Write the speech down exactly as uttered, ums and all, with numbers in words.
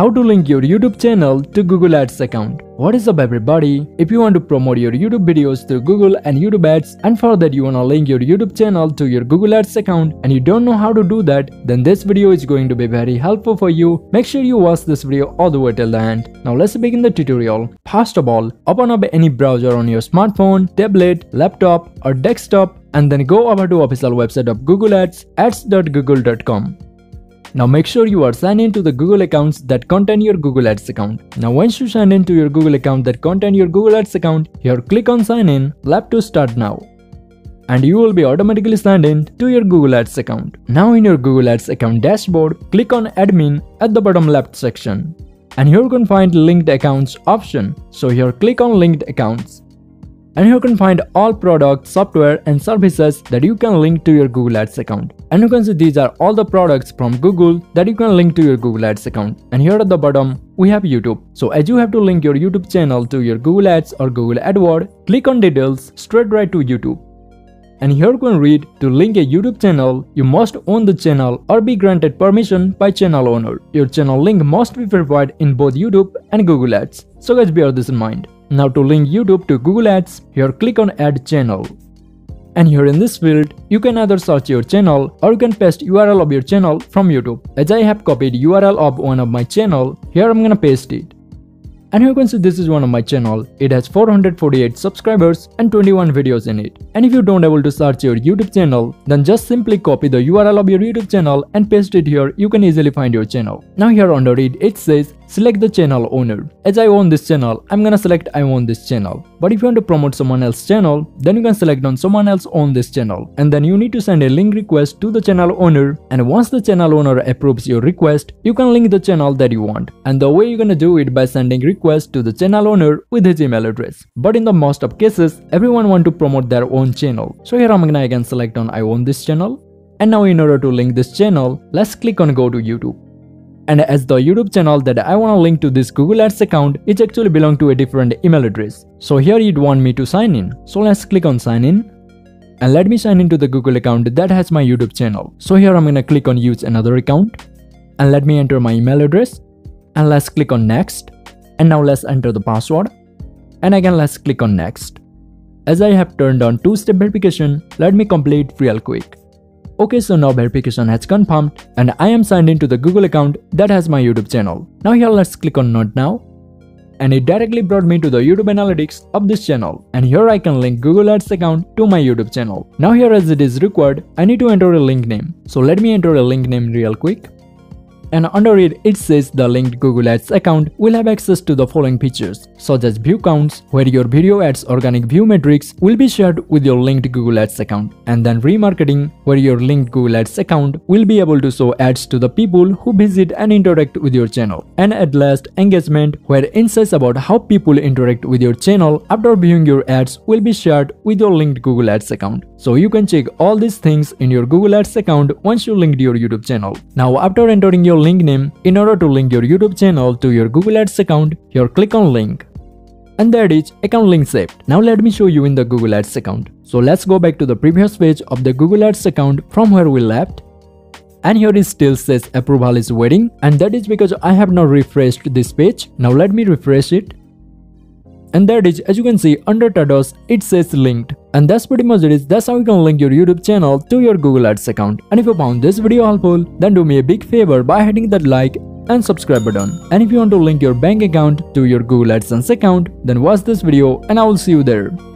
how to link your YouTube channel to Google Ads account. What is up, everybody? If you want to promote your YouTube videos through Google and YouTube ads, and for that you want to link your YouTube channel to your Google Ads account, and you don't know how to do that, then this video is going to be very helpful for you. Make sure you watch this video all the way till the end. Now let's begin the tutorial. First of all, open up any browser on your smartphone, tablet, laptop or desktop, and then go over to official website of Google Ads, ads dot google dot com. Now make sure you are signed in to the Google accounts that contain your Google Ads account. Now once you sign in to your Google account that contain your Google Ads account, here click on sign in, left to start now. And you will be automatically signed in to your Google Ads account. Now in your Google Ads account dashboard, click on admin at the bottom left section. And here you can find linked accounts option. So here click on linked accounts. And you can find all products, software and services that you can link to your Google Ads account. And you can see these are all the products from Google that you can link to your Google Ads account. And here at the bottom we have YouTube. So as you have to link your YouTube channel to your Google Ads or Google AdWords, click on details straight right to YouTube. And here you can read, to link a YouTube channel, you must own the channel or be granted permission by channel owner. Your channel link must be verified in both YouTube and Google Ads. So guys, bear this in mind. Now to link YouTube to Google Ads, here click on Add Channel. And here in this field, you can either search your channel or you can paste U R L of your channel from YouTube. As I have copied U R L of one of my channel, here I'm gonna paste it. And you can see this is one of my channel. It has four hundred forty-eight subscribers and twenty-one videos in it. And if you don't able to search your YouTube channel, then just simply copy the U R L of your YouTube channel and paste it here. You can easily find your channel. Now here under it, it says select the channel owner. As I own this channel, I'm gonna select I own this channel. But if you want to promote someone else's channel, then you can select on someone else own this channel. And then you need to send a link request to the channel owner. And once the channel owner approves your request, you can link the channel that you want. And the way you're gonna do it by sending request request to the channel owner with his email address. But in the most of cases, everyone want to promote their own channel. So here I'm gonna again select on I own this channel. And now in order to link this channel, let's click on go to YouTube. And as the YouTube channel that I wanna link to this Google Ads account, it actually belong to a different email address. So here it want me to sign in. So let's click on sign in. And let me sign into the Google account that has my YouTube channel. So here I'm gonna click on use another account. And let me enter my email address. And let's click on next. And now let's enter the password. And again let's click on next. As I have turned on two-step verification, let me complete real quick. Okay, so now verification has confirmed and I am signed into the Google account that has my YouTube channel. Now here let's click on Not Now. And it directly brought me to the YouTube analytics of this channel. And here I can link Google Ads account to my YouTube channel. Now here as it is required, I need to enter a link name. So let me enter a link name real quick. And under it, it says the linked Google Ads account will have access to the following features, such as view counts, where your video ads organic view metrics will be shared with your linked Google Ads account, and then remarketing, where your linked Google Ads account will be able to show ads to the people who visit and interact with your channel, and at last engagement, where insights about how people interact with your channel after viewing your ads will be shared with your linked Google Ads account. So you can check all these things in your Google Ads account once you linked your YouTube channel. Now after entering your link name, in order to link your YouTube channel to your Google Ads account, here click on link. And that is account link saved. Now let me show you in the Google Ads account. So let's go back to the previous page of the Google Ads account from where we left. And here it still says approval is waiting, and that is because I have not refreshed this page. Now let me refresh it. And that is, as you can see under titles, it says linked. And that's pretty much it. That's how you can link your YouTube channel to your Google Ads account. And if you found this video helpful, then do me a big favor by hitting that like and subscribe button. And if you want to link your bank account to your Google AdSense account, then watch this video and I will see you there.